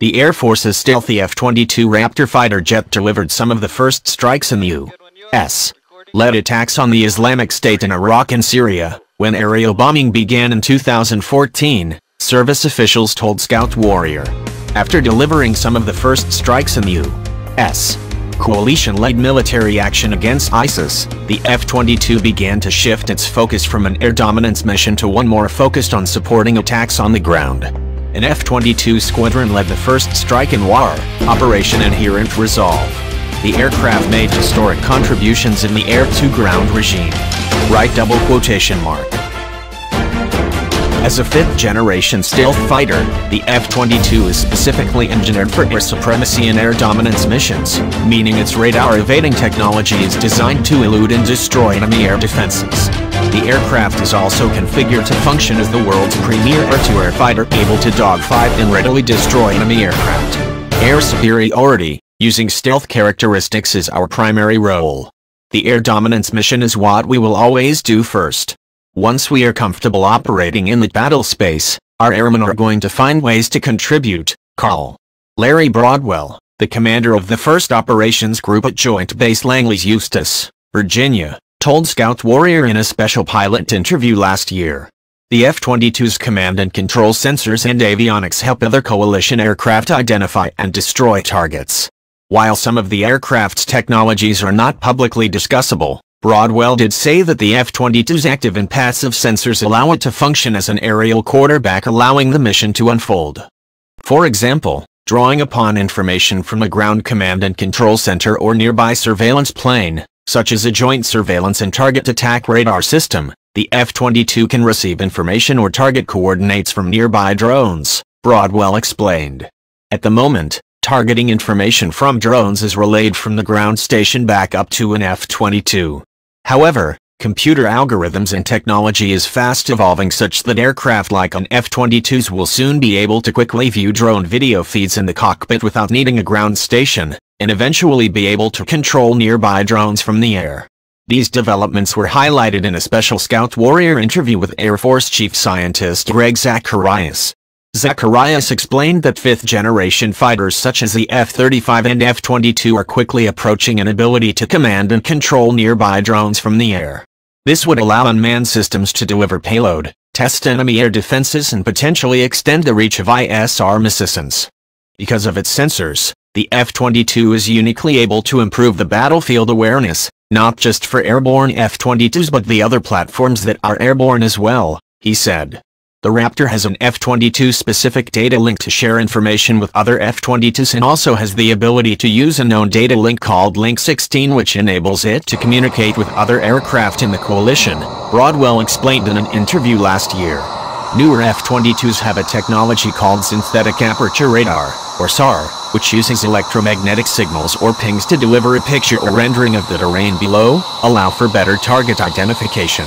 The Air Force's stealthy F-22 Raptor fighter jet delivered some of the first strikes in the U.S. led attacks on the Islamic State in Iraq and Syria. When aerial bombing began in 2014, service officials told Scout Warrior. After delivering some of the first strikes in the U.S. coalition-led military action against ISIS, the F-22 began to shift its focus from an air dominance mission to one more focused on supporting attacks on the ground. An F-22 squadron led the first strike in OIR, Operation Inherent Resolve. The aircraft made historic contributions in the air-to-ground regime. Right double quotation mark. As a fifth-generation stealth fighter, the F-22 is specifically engineered for air supremacy and air dominance missions, meaning its radar evading technology is designed to elude and destroy enemy air defenses. The aircraft is also configured to function as the world's premier air-to-air fighter, able to dogfight and readily destroy enemy aircraft. Air superiority, using stealth characteristics, is our primary role. The air dominance mission is what we will always do first. Once we are comfortable operating in the battle space, our airmen are going to find ways to contribute, Col. Larry Broadwell, the commander of the 1st Operations Group at Joint Base Langley-Eustis, Virginia, told Scout Warrior in a special pilot interview last year. The F-22's command and control sensors and avionics help other coalition aircraft identify and destroy targets. While some of the aircraft's technologies are not publicly discussable, Broadwell did say that the F-22's active and passive sensors allow it to function as an aerial quarterback, allowing the mission to unfold. For example, drawing upon information from a ground command and control center or nearby surveillance plane, such as a joint surveillance and target attack radar system, the F-22 can receive information or target coordinates from nearby drones, Broadwell explained. At the moment, targeting information from drones is relayed from the ground station back up to an F-22. However, computer algorithms and technology is fast evolving such that aircraft like an F-22s will soon be able to quickly view drone video feeds in the cockpit without needing a ground station, and eventually be able to control nearby drones from the air. These developments were highlighted in a special Scout Warrior interview with Air Force Chief Scientist Greg Zacharias. Zacharias explained that fifth-generation fighters such as the F-35 and F-22 are quickly approaching an ability to command and control nearby drones from the air. This would allow unmanned systems to deliver payload, test enemy air defenses, and potentially extend the reach of ISR assistance. Because of its sensors, the F-22 is uniquely able to improve the battlefield awareness, not just for airborne F-22s but the other platforms that are airborne as well, he said. The Raptor has an F-22-specific data link to share information with other F-22s and also has the ability to use a known data link called Link 16, which enables it to communicate with other aircraft in the coalition, Broadwell explained in an interview last year. Newer F-22s have a technology called Synthetic Aperture Radar, or SAR, which uses electromagnetic signals or pings to deliver a picture or rendering of the terrain below, allow for better target identification.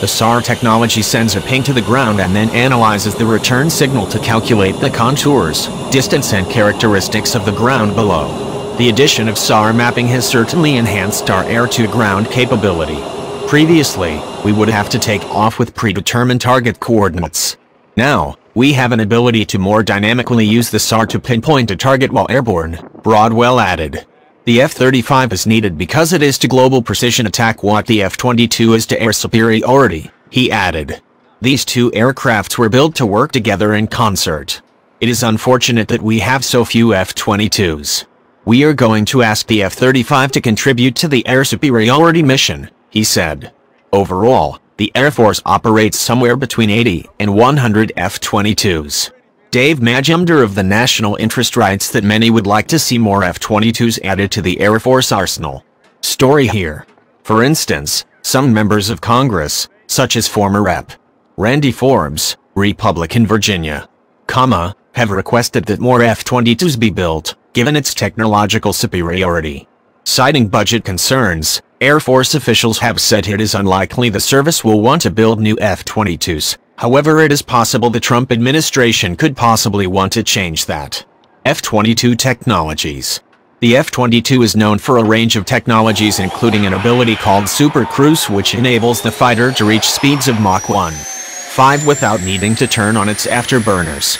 The SAR technology sends a ping to the ground and then analyzes the return signal to calculate the contours, distance, and characteristics of the ground below. The addition of SAR mapping has certainly enhanced our air-to-ground capability. Previously, we would have to take off with predetermined target coordinates. Now, we have an ability to more dynamically use the SAR to pinpoint a target while airborne, Broadwell added. The F-35 is needed because it is to global precision attack what the F-22 is to air superiority, he added. These two aircrafts were built to work together in concert. It is unfortunate that we have so few F-22s. We are going to ask the F-35 to contribute to the air superiority mission, he said. Overall, the Air Force operates somewhere between 80 and 100 F-22s. Dave Majumder of the National Interest writes that many would like to see more F-22s added to the Air Force arsenal. Story here. For instance, some members of Congress, such as former Rep. Randy Forbes, Republican Virginia, have requested that more F-22s be built, given its technological superiority. Citing budget concerns, Air Force officials have said it is unlikely the service will want to build new F-22s. However, it is possible the Trump administration could possibly want to change that. F-22 technologies. The F-22 is known for a range of technologies, including an ability called Super Cruise, which enables the fighter to reach speeds of Mach 1.5 without needing to turn on its afterburners.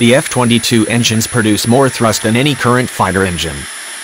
The F-22 engines produce more thrust than any current fighter engine.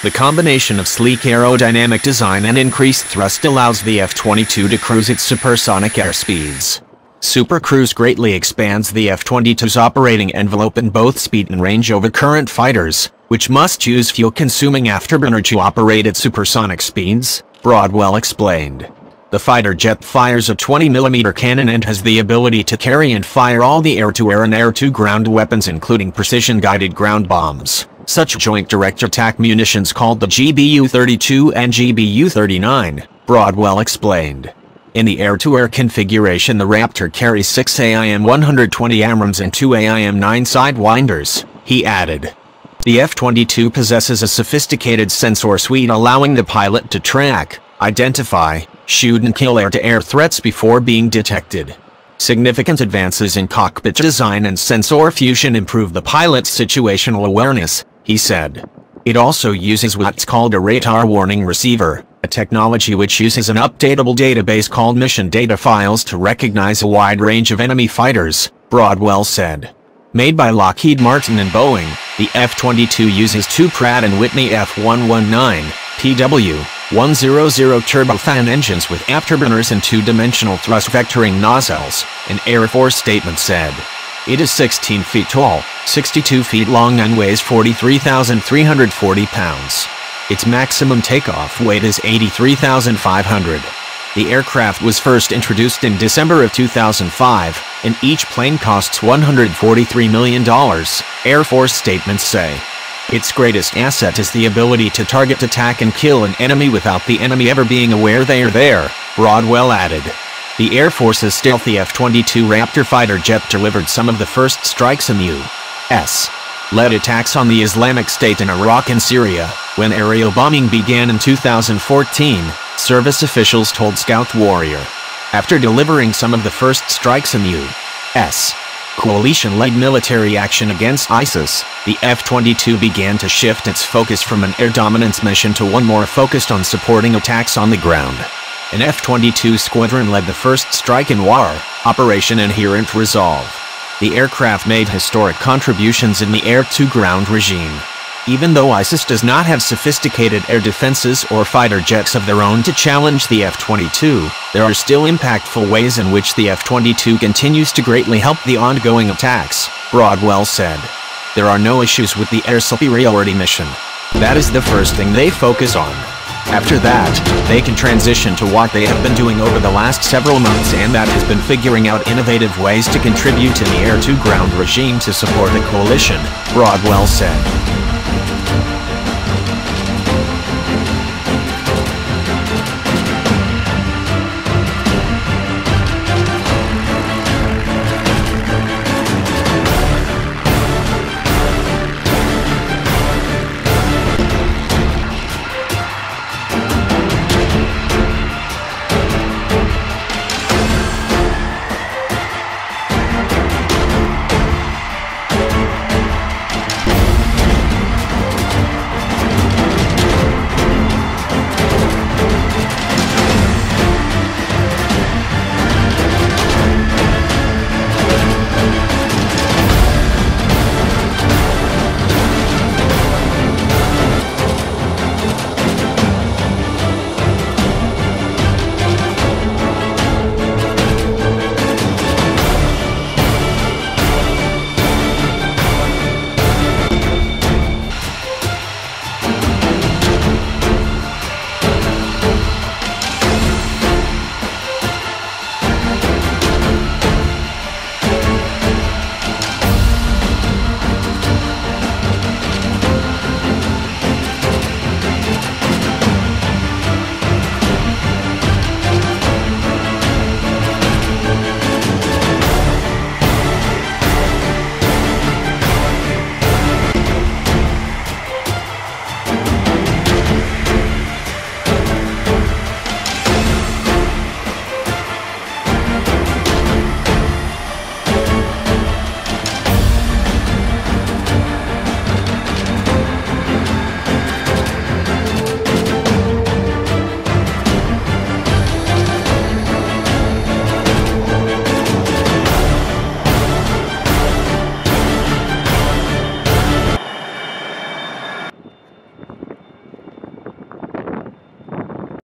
The combination of sleek aerodynamic design and increased thrust allows the F-22 to cruise at supersonic airspeeds. Super Cruise greatly expands the F-22's operating envelope in both speed and range over current fighters, which must use fuel-consuming afterburner to operate at supersonic speeds, Broadwell explained. The fighter jet fires a 20mm cannon and has the ability to carry and fire all the air-to-air and air-to-ground weapons, including precision-guided ground bombs, such joint direct attack munitions called the GBU-32 and GBU-39, Broadwell explained. In the air-to-air configuration, the Raptor carries 6 AIM-120 AMRAMs and 2 AIM-9 Sidewinders, he added. The F-22 possesses a sophisticated sensor suite allowing the pilot to track, identify, shoot and kill air-to-air threats before being detected. Significant advances in cockpit design and sensor fusion improve the pilot's situational awareness, he said. It also uses what's called a radar warning receiver, a technology which uses an updatable database called mission data files to recognize a wide range of enemy fighters, Broadwell said. Made by Lockheed Martin and Boeing, the F-22 uses two Pratt and Whitney F-119-PW-100 turbofan engines with afterburners and two-dimensional thrust vectoring nozzles, an Air Force statement said. It is 16 feet tall, 62 feet long and weighs 43,340 pounds. Its maximum takeoff weight is 83,500. The aircraft was first introduced in December of 2005, and each plane costs $143 million, Air Force statements say. Its greatest asset is the ability to target, attack and kill an enemy without the enemy ever being aware they are there, Broadwell added. The Air Force's stealthy F-22 Raptor fighter jet delivered some of the first strikes in the U.S. led attacks on the Islamic State in Iraq and Syria. When aerial bombing began in 2014, service officials told Scout Warrior. After delivering some of the first strikes in the U.S. coalition-led military action against ISIS, the F-22 began to shift its focus from an air dominance mission to one more focused on supporting attacks on the ground. An F-22 squadron led the first strike in OIR, Operation Inherent Resolve. The aircraft made historic contributions in the air-to-ground regime. Even though ISIS does not have sophisticated air defenses or fighter jets of their own to challenge the F-22, there are still impactful ways in which the F-22 continues to greatly help the ongoing attacks, Broadwell said. There are no issues with the air superiority mission. That is the first thing they focus on. After that, they can transition to what they have been doing over the last several months, and that has been figuring out innovative ways to contribute in the air-to-ground regime to support the coalition, Broadwell said.